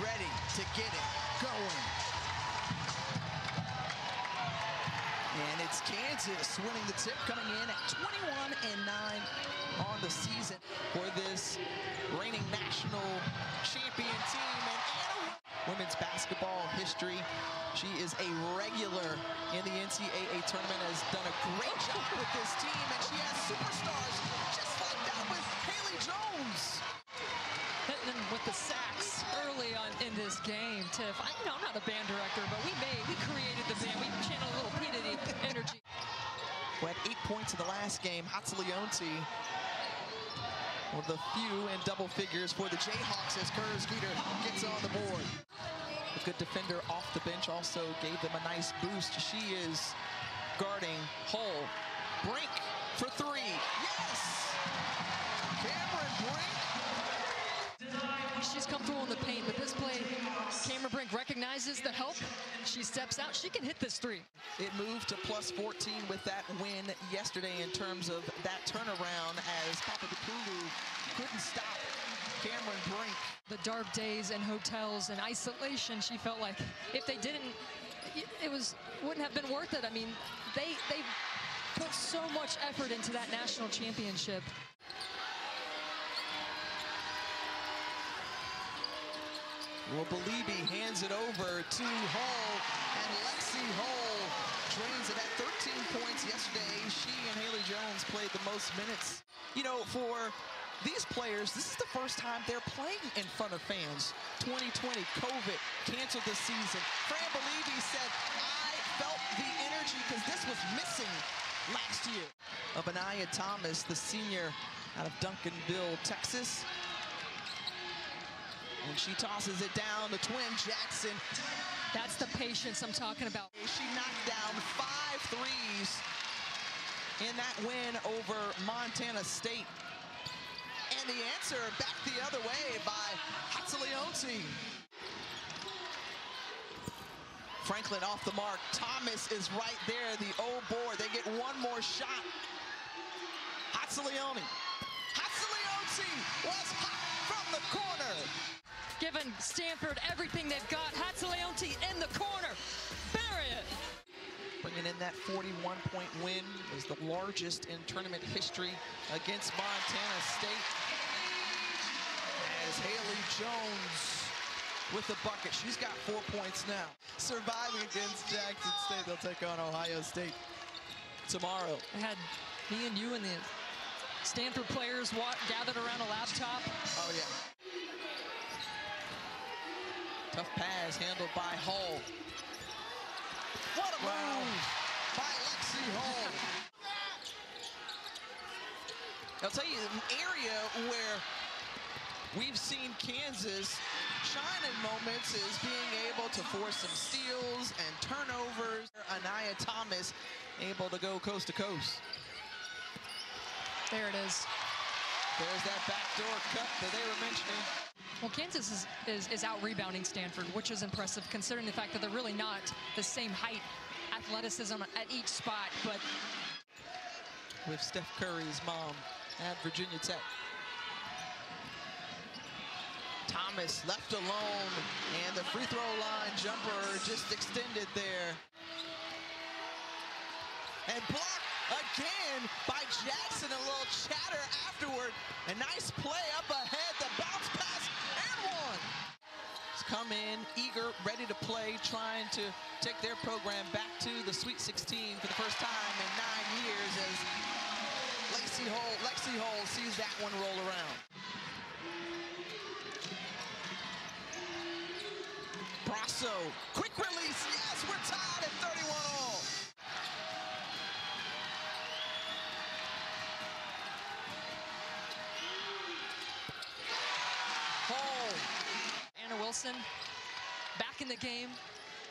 ready to get it going. And it's Kansas winning the tip, coming in at 21-9 on the season for this reigning national champion team. And Anna, women's basketball history, she is a regular in the NCAA tournament, has done a great job with this team, and she has superstars just like that with Kaylee Jones. Hitting them with the sacks early on in this game, Tiff. I'm not a band director, but we created the band. We channeled a little P-Diddy energy. We had 8 points in the last game. Hatzeleonti, one of the few in double figures for the Jayhawks as Kersgieter gets on the board. A good defender off the bench also gave them a nice boost. She is guarding Hull. Brink for three. Yes! Cameron Brink. She's comfortable in the paint, but this play, Cameron Brink recognizes the help. She steps out. She can hit this three. It moved to +14 with that win yesterday in terms of that turnaround as Papadopoulos couldn't stop Cameron Brink. The dark days and hotels and isolation, she felt like if they didn't, it wouldn't have been worth it. I mean, they put so much effort into that national championship. Well, Belibi hands it over to Hull, and Lexie Hull drains it at 13 points yesterday. She and Haley Jones played the most minutes. You know, for these players, this is the first time they're playing in front of fans. 2020, COVID, canceled the season. Fran Belibi said, I felt the energy because this was missing last year. Abaniya Thomas, the senior out of Duncanville, Texas. And she tosses it down to Twin Jackson. That's the patience I'm talking about. She knocked down 5 threes in that win over Montana State. And the answer back the other way by Hatzeleonti. Franklin off the mark. Thomas is right there, the old board. They get one more shot. Hatzeleonti. Hatzeleonti was hot from the corner. Giving Stanford everything they've got. Hatzeleonti in the corner. Bury it. Bringing in that 41-point win is the largest in tournament history against Montana State. As Haley Jones with the bucket. She's got 4 points now. Surviving against Jackson State. They'll take on Ohio State tomorrow. I had me and you and the Stanford players gathered around a laptop. Oh, yeah. Tough pass handled by Hull. What a move by Lexie Hull. I'll tell you, an area where we've seen Kansas shine in moments is being able to force some steals and turnovers. Abaniya Thomas able to go coast to coast. There it is. There's that backdoor cut that they were mentioning. Well, Kansas is out-rebounding Stanford, which is impressive considering the fact that they're really not the same height, athleticism at each spot, but... With Steph Curry's mom at Virginia Tech. Thomas left alone, and the free throw line jumper just extended there. And blocked again by Jackson, a little chatter afterward. A nice play up ahead, the bounce pass, and one. It's come in, eager, ready to play, trying to take their program back to the Sweet 16 for the first time in 9 years as Lexie Hull sees that one roll around. Brasso, quick release, yes, we're tied at 31-all. Wilson back in the game.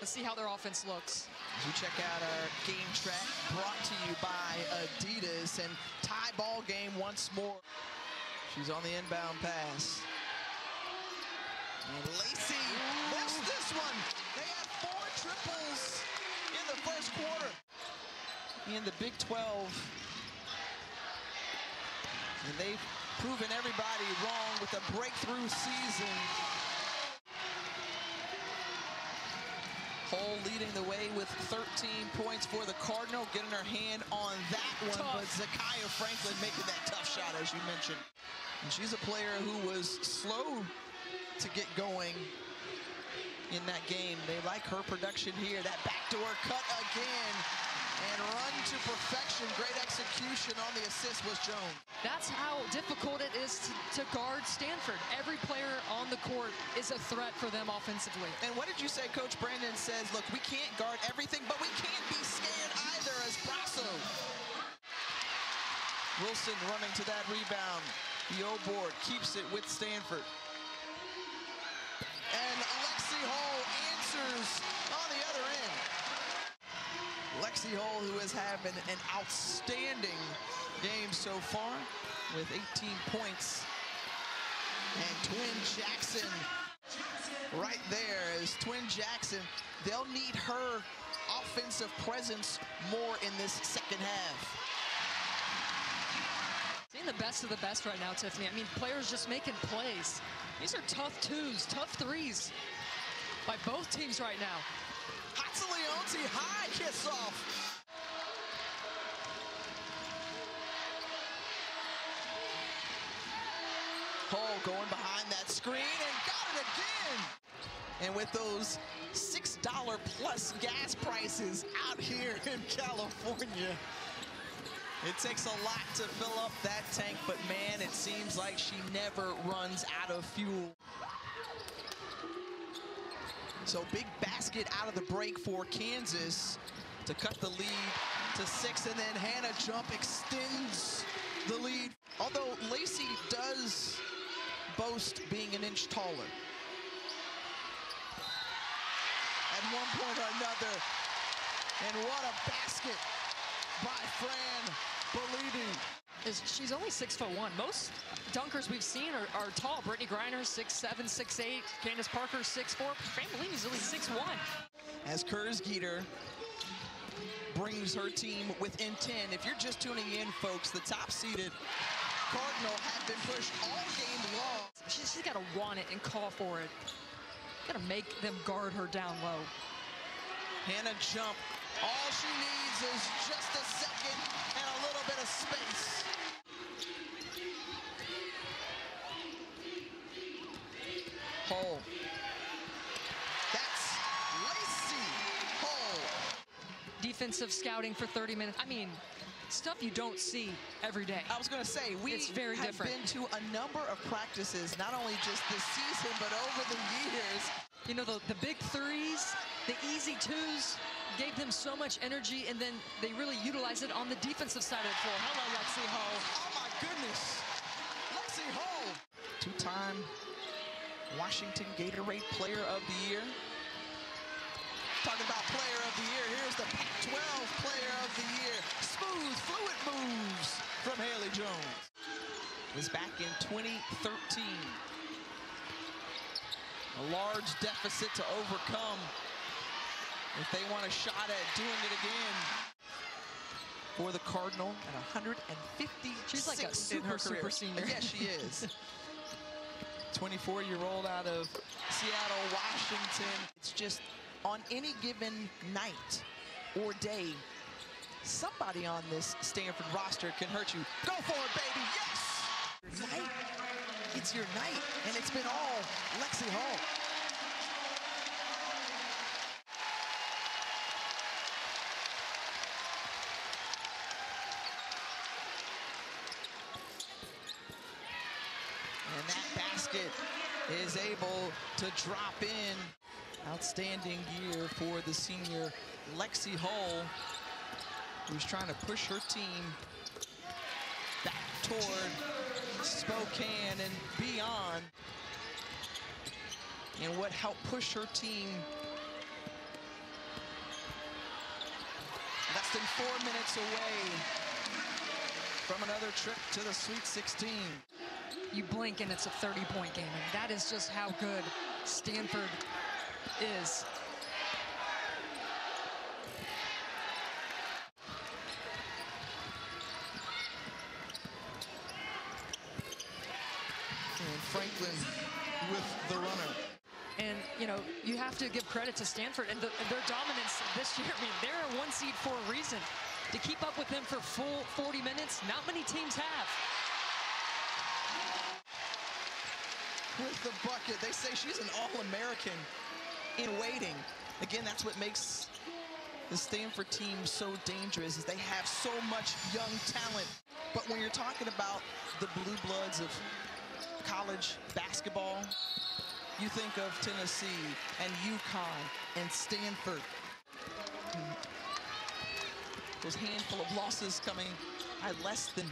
Let's see how their offense looks. As you check out our game track brought to you by Adidas, and tie ball game once more. She's on the inbound pass. And Lacey missed this one. They had 4 triples in the first quarter. In the Big 12. And they've proven everybody wrong with a breakthrough season. leading the way with 13 points for the Cardinal, getting her hand on that one. Tough. But Zakiyah Franklin making that tough shot, as you mentioned. And she's a player who was slow to get going in that game. They like her production here. That backdoor cut again. And run to perfection. Great execution on the assist was Jones. That's how difficult it is to guard Stanford. Every player on the court is a threat for them offensively. And what did you say? Coach Brandon says, look, we can't guard everything, but we can't be scared either as Brasso. Wilson running to that rebound. The O-board keeps it with Stanford. And Lexie Hull answers on the other end. Lexie Hull, who is having an outstanding game so far with 18 points. And Twin Jackson right there is Twin Jackson. They'll need her offensive presence more in this second half. Seeing the best of the best right now, Tiffany. I mean, players just making plays. These are tough twos, tough threes by both teams right now. Hatzeleonti, high kiss off. Hull going behind that screen and got it again. And with those $6 plus gas prices out here in California, it takes a lot to fill up that tank, but man, it seems like she never runs out of fuel. So big basket out of the break for Kansas to cut the lead to 6, and then Hannah Jump extends the lead. Although Lacey does boast being an inch taller. At one point or another, and what a basket by Fran Belibi. She's only 6'1". Most dunkers we've seen are tall. Brittany Griner, 6'7", 6'8". Candace Parker, 6'4". Fran Belibi's only 6'1". As Kersgieter brings her team within 10. If you're just tuning in, folks, the top-seeded Cardinal have been pushed all game long. She's got to want it and call for it. Got to make them guard her down low. Hannah Jump. All she needs is just a second and a little bit of space. Hull. That's Lacey Hull. Defensive scouting for 30 minutes. I mean, stuff you don't see every day. I was going to say, it's very different. We've been to a number of practices, not only just this season, but over the years. You know, the big threes, the easy twos, gave them so much energy, and then they really utilized it on the defensive side of the floor. Hello, Lexie Hull. Oh, my goodness. Lexie Hull. Two-time Washington Gatorade Player of the Year. Talking about Player of the Year, here's the Pac-12 Player of the Year. Smooth, fluid moves from Haley Jones. It was back in 2013. A large deficit to overcome if they want a shot at doing it again. For the Cardinal at 150. She's like a super senior. Yes, she is. 24-year-old out of Seattle, Washington. It's just on any given night or day, somebody on this Stanford roster can hurt you. Go for it, baby, yes! Night, it's your night, and it's been all Lexie Hull. And that basket is able to drop in. Outstanding year for the senior Lexie Hull, who's trying to push her team back toward Spokane and beyond. And what helped push her team less than 4 minutes away from another trip to the Sweet 16. You blink and it's a 30-point game, and that is just how good Stanford is. And Franklin with the runner. And, you know, you have to give credit to Stanford and their dominance this year. I mean, they're a one seed for a reason. To keep up with them for full 40 minutes, not many teams have. With the bucket, they say she's an All-American in waiting. Again, that's what makes the Stanford team so dangerous, is they have so much young talent. But when you're talking about the blue bloods of college basketball, you think of Tennessee and UConn and Stanford. Those handful of losses coming by less than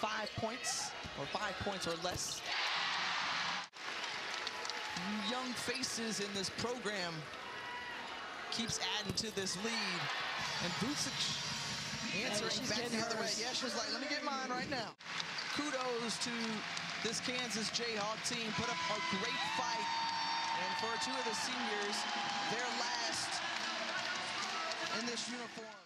5 points, or 5 points or less. Young faces in this program keeps adding to this lead. And Bootsic answering back the other way. Yeah, she's like, let me get mine right now. Kudos to this Kansas Jayhawk team. Put up a great fight. And for two of the seniors, their last in this uniform.